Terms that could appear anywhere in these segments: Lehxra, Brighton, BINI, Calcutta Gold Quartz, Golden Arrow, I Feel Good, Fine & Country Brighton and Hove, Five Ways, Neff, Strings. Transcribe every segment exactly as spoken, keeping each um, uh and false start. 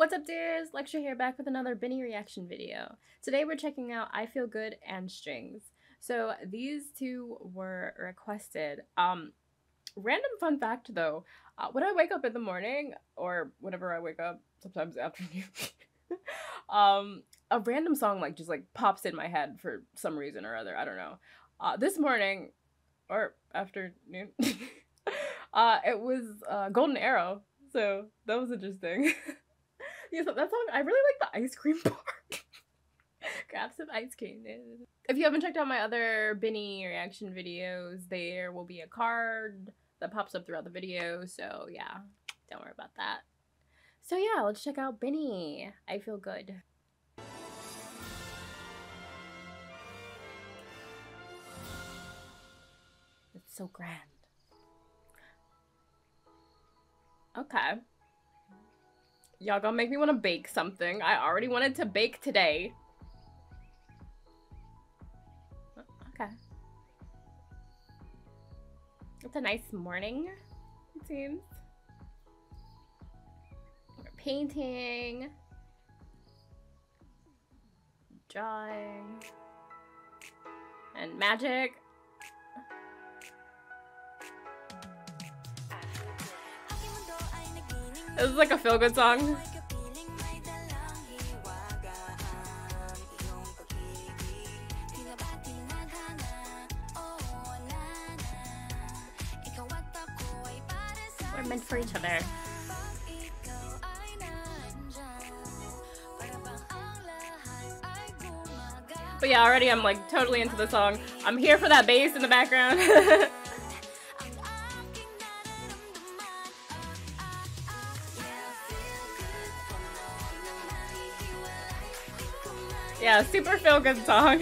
What's up, dears? Lehxra here, back with another BINI reaction video. Today we're checking out I Feel Good and Strings. So these two were requested. Um, random fun fact though, uh, when I wake up in the morning, or whenever I wake up, sometimes afternoon, um, a random song like just like pops in my head for some reason or other, I don't know. Uh, this morning, or afternoon, uh, it was uh, Golden Arrow, so that was interesting. Yeah, so that song, I really like the ice cream part. Grab some ice cream. If you haven't checked out my other BINI reaction videos, there will be a card that pops up throughout the video. So yeah, don't worry about that. So yeah, let's check out BINI. I Feel Good. It's so grand. Okay. Y'all gonna make me want to bake something. I already wanted to bake today. Okay. It's a nice morning, it seems. We're painting. Drawing. And magic. This is like a feel-good song. We're meant for each other. But yeah, already I'm like totally into the song. I'm here for that bass in the background. Yeah, super feel-good song.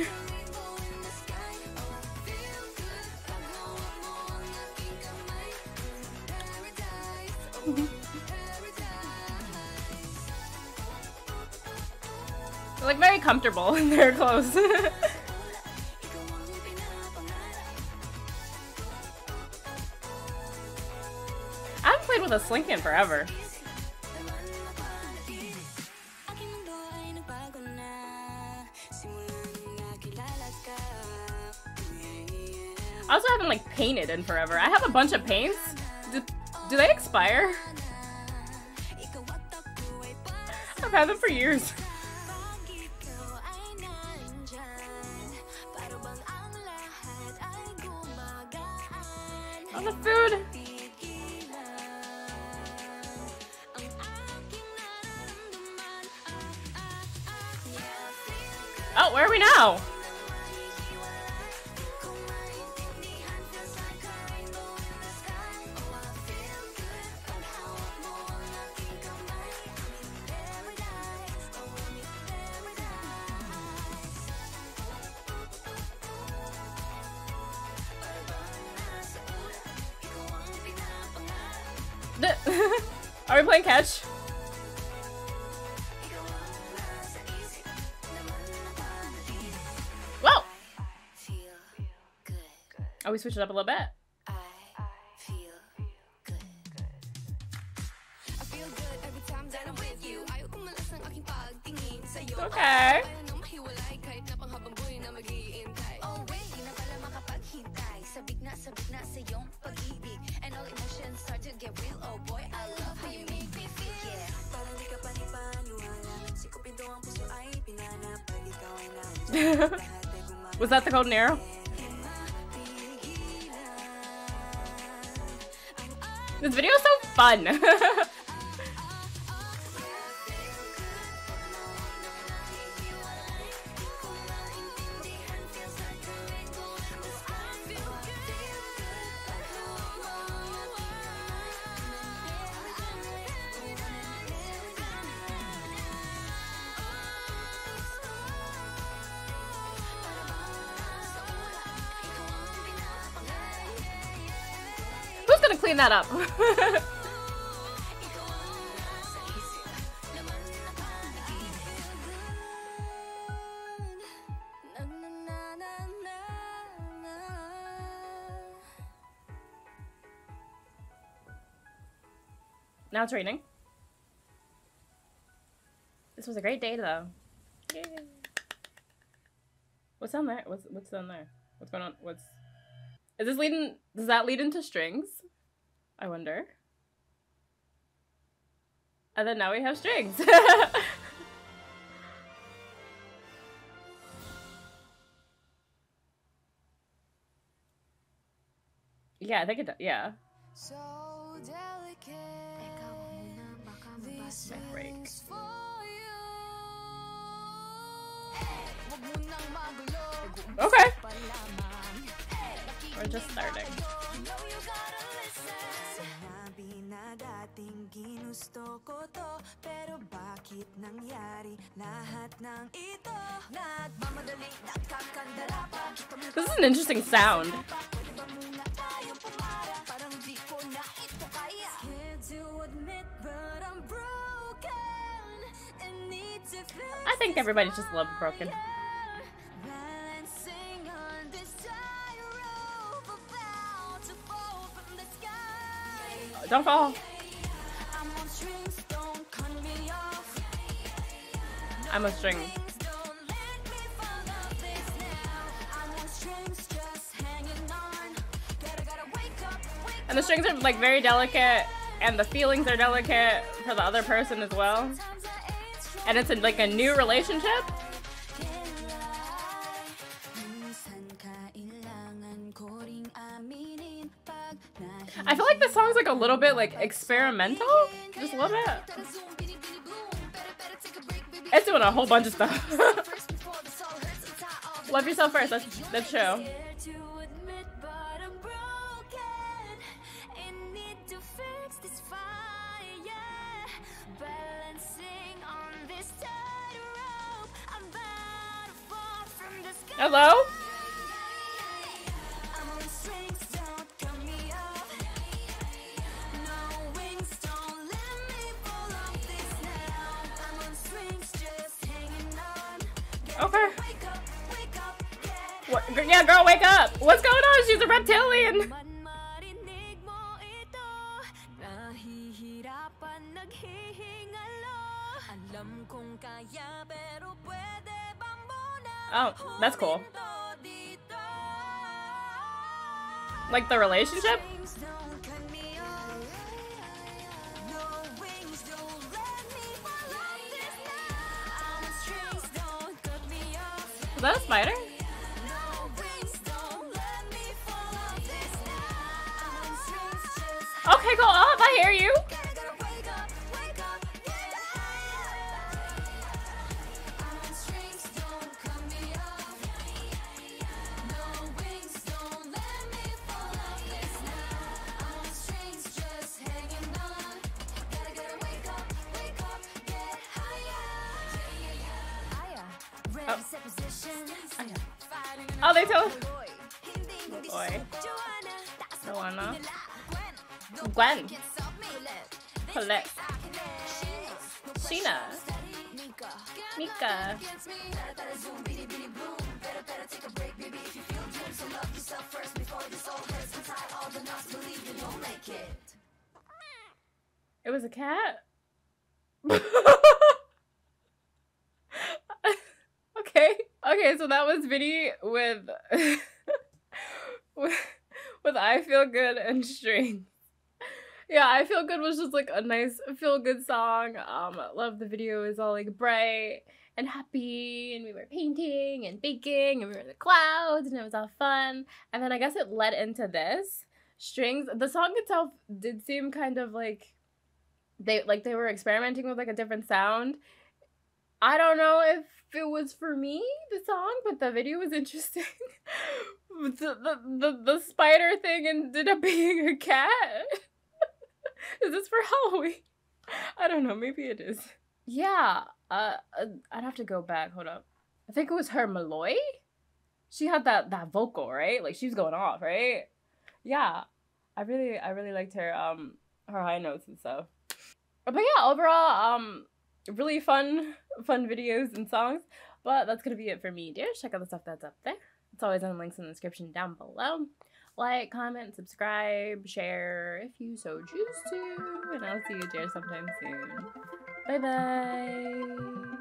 They're like very comfortable in their clothes. I haven't played with a slinky in forever. I also haven't like painted in forever. I have a bunch of paints. Do, do they expire? I've had them for years. All the food. Oh, where are we now? Are we playing catch? Whoa! Oh, we switched it up a little bit. I feel good. I feel good every time that I'm with you. Okay. Was that the Golden Arrow? This video is so fun. Gonna clean that up. Now it's raining. This was a great day, though. Yay. What's down there? What's what's down there? What's going on? What's is this leading? Does that lead into strings? I wonder. And then now we have strings. Yeah, I think it does. Yeah. So delicate. Break. Okay. We're just starting. This is an interesting sound. I think everybody just loved Broken. Don't fall. I'm on string. And the strings are like very delicate, and the feelings are delicate for the other person as well. And it's a, like a new relationship. I feel like this song's like a little bit like experimental, just a little bit. It's doing a whole bunch of stuff. Love yourself first, that's, that's true. Hello? Okay. What, yeah, girl, wake up! What's going on? She's a reptilian! Oh, that's cool. Like the relationship? Is that a spider? Okay, go up, I hear you! Oh, they tell us. Oh boy. Joanna. Gwen. Colette. Sheena. Mika. It was a cat? Okay. Okay, so that was BINI with, with with I Feel Good and Strings. Yeah, I Feel Good was just like a nice feel-good song. Um, I love the video. It was all like bright and happy, and we were painting and baking, and we were in the clouds, and it was all fun. And then I guess it led into this. Strings. The song itself did seem kind of like they like they were experimenting with like a different sound. I don't know if it was for me, the song, but the video was interesting. the, the, the, the spider thing ended up being a cat. Is this for Halloween? I don't know, maybe it is. Yeah, uh, I'd have to go back, hold up. I think it was her Malloy? She had that, that vocal, right? Like, she was going off, right? Yeah, I really, I really liked her, um, her high notes and stuff. But yeah, overall, um, really fun fun videos and songs, but that's gonna be it for me, dear. Check out the stuff that's up there. It's always on links in the description down below. Like, comment, subscribe, share if you so choose to, and I'll see you, dear, sometime soon. Bye bye.